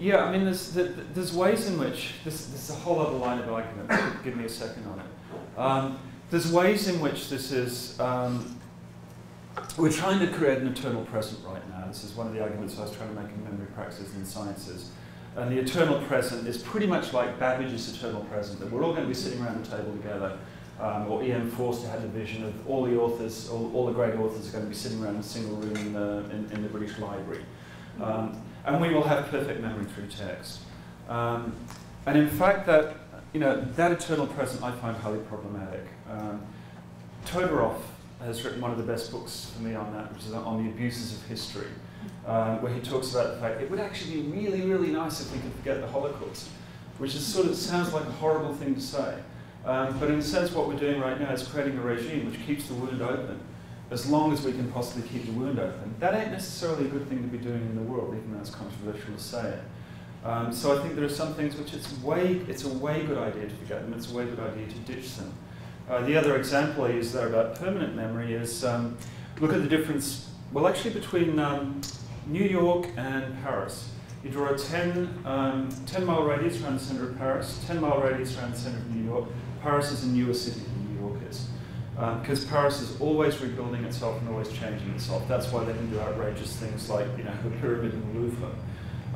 yeah, I mean, there's, there's ways in which, this, this is a whole other line of argument, so give me a second on it. Um, there's ways in which this is, um, we're trying to create an eternal present right now. This is one of the arguments I was trying to make in memory practices and sciences. And the eternal present is pretty much like Babbage's eternal present, that we're all going to be sitting around the table together. Um, or E M Forster had a vision of all the authors, all, all the great authors are going to be sitting around in a single room in the, in, in the British Library. Um, and we will have perfect memory through text. Um, and in fact, that, you know, that eternal present I find highly problematic. Um, Todorov has written one of the best books for me on that, which is on the abuses of history, um, where he talks about the fact it would actually be really, really nice if we could forget the Holocaust, which is sort of sounds like a horrible thing to say. Um, but in a sense, what we're doing right now is creating a regime which keeps the wound open as long as we can possibly keep the wound open. That ain't necessarily a good thing to be doing in the world, even though it's controversial to say it. Um, so I think there are some things which it's way, it's a way good idea to forget them, it's a way good idea to ditch them. Uh, the other example I use there about permanent memory is, um, look at the difference, well actually between um, New York and Paris. You draw a ten mile radius around the center of Paris, ten mile radius around the center of New York. Paris is a newer city than New York is, because um, Paris is always rebuilding itself and always changing itself. That's why they can do outrageous things like, you know, the pyramid in the Louvre,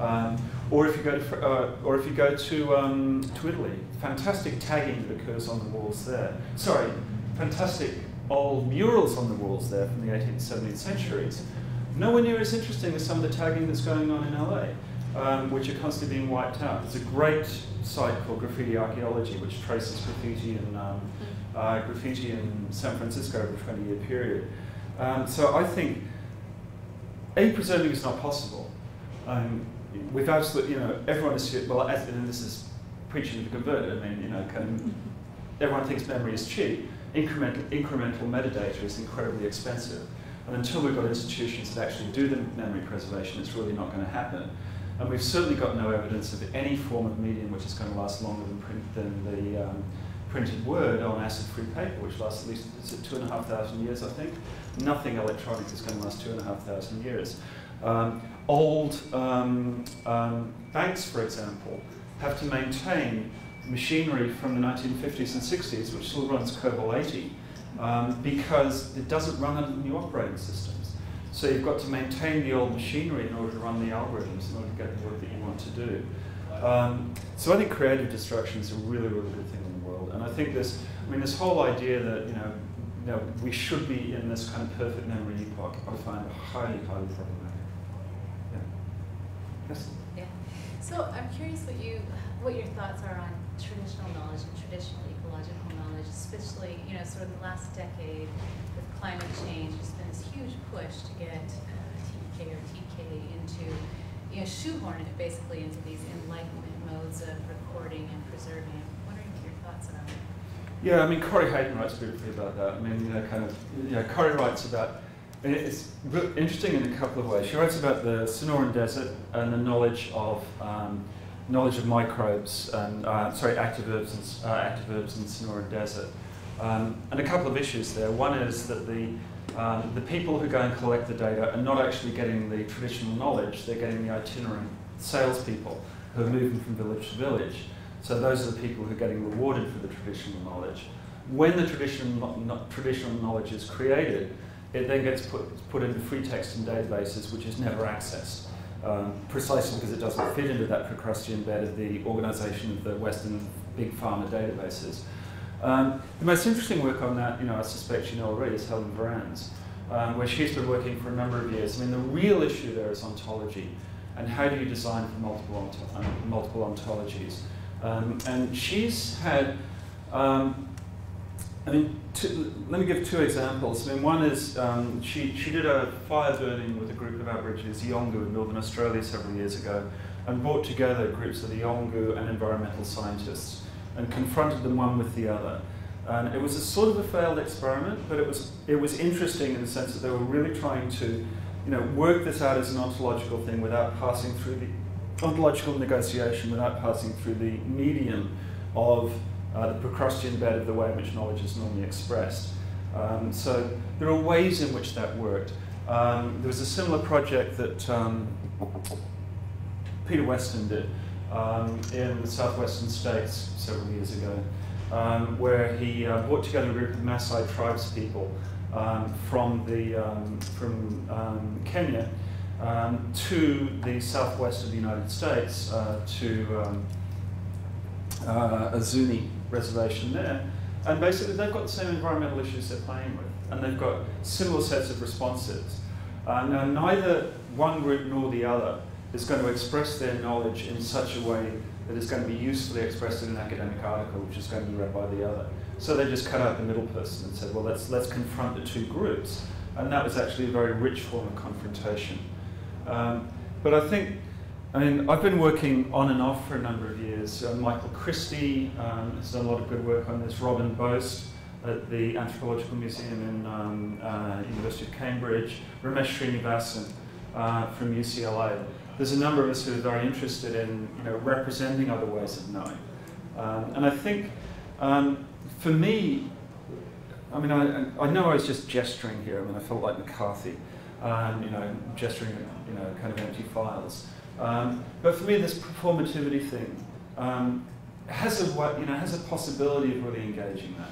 um, or if you go to, uh, or if you go to um, to Italy, fantastic tagging that occurs on the walls there. Sorry, fantastic old murals on the walls there from the eighteenth, seventeenth centuries. Nowhere near as interesting as some of the tagging that's going on in L A. Um, which are constantly being wiped out. There's a great site called Graffiti Archaeology, which traces graffiti in, um, uh, graffiti in San Francisco over a twenty year period. Um, so I think, A, preserving is not possible. Um, with absolutely, you know, everyone assumes, well, as, and this is preaching to the converted, I mean, you know, kind of, everyone thinks memory is cheap. Incremental, incremental metadata is incredibly expensive. And until we've got institutions that actually do the memory preservation, it's really not going to happen. And we've certainly got no evidence of any form of medium which is going to last longer than, print, than the um, printed word on acid-free paper, which lasts at least is it two and a half thousand years, I think. Nothing electronic is going to last two and a half thousand years. Um, old um, um, banks, for example, have to maintain machinery from the nineteen fifties and sixties, which still runs COBOL eighty, um, because it doesn't run under the new operating system. So you've got to maintain the old machinery in order to run the algorithms, in order to get the work that you want to do. Um, so I think creative destruction is a really, really good thing in the world. And I think this, I mean, this whole idea that, you know, you know, we should be in this kind of perfect memory epoch. I find it highly, highly problematic. Yeah. Yes? Yeah. So I'm curious what you, what your thoughts are on traditional knowledge and traditional ecological knowledge, especially, you know, sort of the last decade with climate change. There's been this huge push to get uh, T E K or T K into, you know, shoehorn it basically into these Enlightenment modes of recording and preserving. I'm wondering what your thoughts are on that. Yeah, I mean, Corey Hayden writes beautifully about that. I mean, you know, kind of, you know, Corey writes about, and it's really interesting in a couple of ways. She writes about the Sonoran Desert and the knowledge of, um, knowledge of microbes and, uh, sorry, active herbs and, uh, active herbs in the Sonoran Desert. Um, and a couple of issues there. One is that the, um, the people who go and collect the data are not actually getting the traditional knowledge, they're getting the itinerant salespeople who are moving from village to village. So those are the people who are getting rewarded for the traditional knowledge. When the traditional, not traditional knowledge is created, it then gets put, put into free text and databases, which is never accessed, um, precisely because it doesn't fit into that Procrustean bed of the organization of the Western big pharma databases. Um, the most interesting work on that, you know, I suspect you know already, is Helen Varans, um, where she's been working for a number of years. I mean, the real issue there is ontology, and how do you design for multiple, onto multiple ontologies? Um, and she's had, um, I mean, two, let me give two examples. I mean, one is um, she, she did a fire burning with a group of Aborigines, Yolngu, in Northern Australia several years ago, and brought together groups of the Yolngu and environmental scientists and confronted them one with the other. And it was a sort of a failed experiment, but it was, it was interesting in the sense that they were really trying to, you know, work this out as an ontological thing without passing through the ontological negotiation, without passing through the medium of uh, the Procrustean bed of the way in which knowledge is normally expressed. Um, so there are ways in which that worked. Um, there was a similar project that um, Peter Weston did um, in the southwestern states several years ago, um, where he uh, brought together a group of Maasai tribespeople um, from, the, um, from um, Kenya Um, to the southwest of the United States, uh, to um, uh, a Zuni reservation there. And basically they've got the same environmental issues they're playing with, and they've got similar sets of responses. Uh, now neither one group nor the other is going to express their knowledge in such a way that it's going to be usefully expressed in an academic article, which is going to be read by the other. So they just cut out the middle person and said, well, let's, let's confront the two groups. And that was actually a very rich form of confrontation. Um, but I think, I mean, I've been working on and off for a number of years. Uh, Michael Christie um, has done a lot of good work on this. Robin Boast at the Anthropological Museum in um, uh, University of Cambridge. Ramesh Srinivasan uh, from U C L A. There's a number of us who are very interested in, you know, representing other ways of knowing. Um, and I think, um, for me, I mean, I, I know I was just gesturing here. I mean, I felt like McCarthy. Um, you know, gesturing, you know, kind of empty files. Um, but for me, this performativity thing um, has a, you know, has a possibility of really engaging that.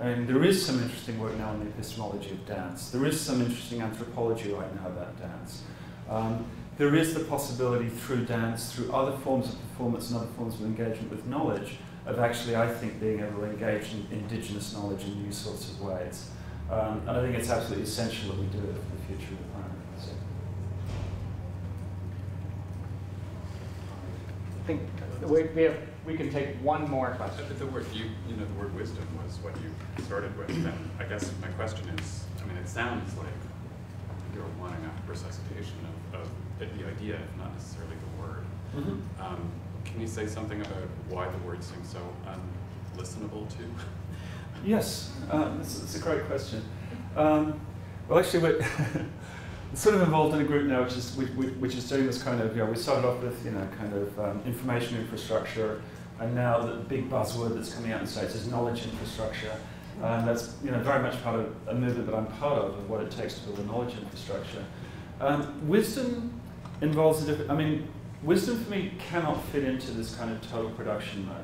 I mean, there is some interesting work now on the epistemology of dance. There is some interesting anthropology right now about dance. Um, there is the possibility through dance, through other forms of performance and other forms of engagement with knowledge, of actually, I think, being able to engage in indigenous knowledge in new sorts of ways. Um, and I think it's absolutely essential that we do it for the future of the planet. So. I think we, we, have, we can take one more question. The word, you, you know, the word wisdom was what you started with. And I guess my question is, I mean, it sounds like you're wanting a resuscitation of, of the idea, if not necessarily the word. Mm-hmm. um, can you say something about why the word seems so unlistenable to? Yes, uh, that's a great question. Um, well, actually, we're sort of involved in a group now which is, we, we, which is doing this kind of, you know, we started off with, you know, kind of um, information infrastructure, and now the big buzzword that's coming out in the States is knowledge infrastructure. Um, that's, you know, very much part of a movement that I'm part of, of what it takes to build a knowledge infrastructure. Um, wisdom involves a different, I mean, wisdom for me cannot fit into this kind of total production mode.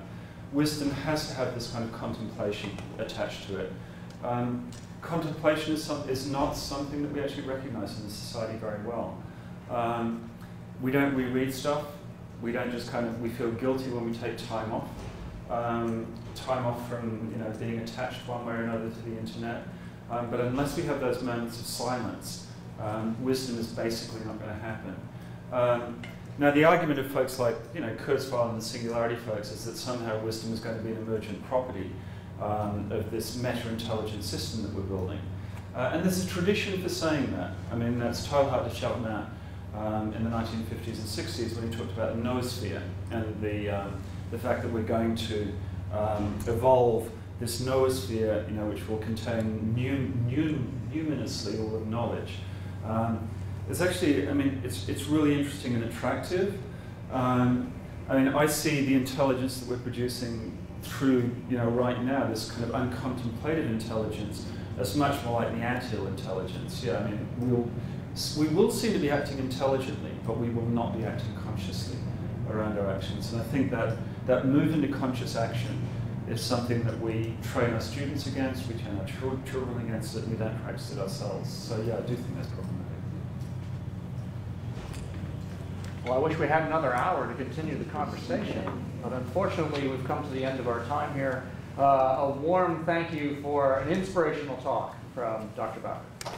Wisdom has to have this kind of contemplation attached to it. Um, contemplation is, some, is not something that we actually recognize in the society very well. Um, we don't reread stuff. We don't just kind of, we feel guilty when we take time off. Um, time off from, you know, being attached one way or another to the internet. Um, but unless we have those moments of silence, um, wisdom is basically not going to happen. Um, now, the argument of folks like, you know, Kurzweil and the singularity folks is that somehow wisdom is going to be an emergent property um, of this meta-intelligent system that we're building. Uh, and there's a tradition for saying that. I mean, that's Teilhard de Chardin um, in the nineteen fifties and sixties when he talked about the noosphere and the, um, the fact that we're going to um, evolve this noosphere, you know, which will contain new, new, numinously all of knowledge. Um, it's actually, I mean, it's, it's really interesting and attractive. Um, I mean, I see the intelligence that we're producing through, you know, right now, this kind of uncontemplated intelligence, as much more like the anteil intelligence. Yeah, I mean, we'll, we will seem to be acting intelligently, but we will not be acting consciously around our actions. And I think that, that move into conscious action is something that we train our students against, we train our children against it, and we don't practice it ourselves. So yeah, I do think that's problematic. Well, I wish we had another hour to continue the conversation, but unfortunately we've come to the end of our time here. Uh, a warm thank you for an inspirational talk from Doctor Babbage.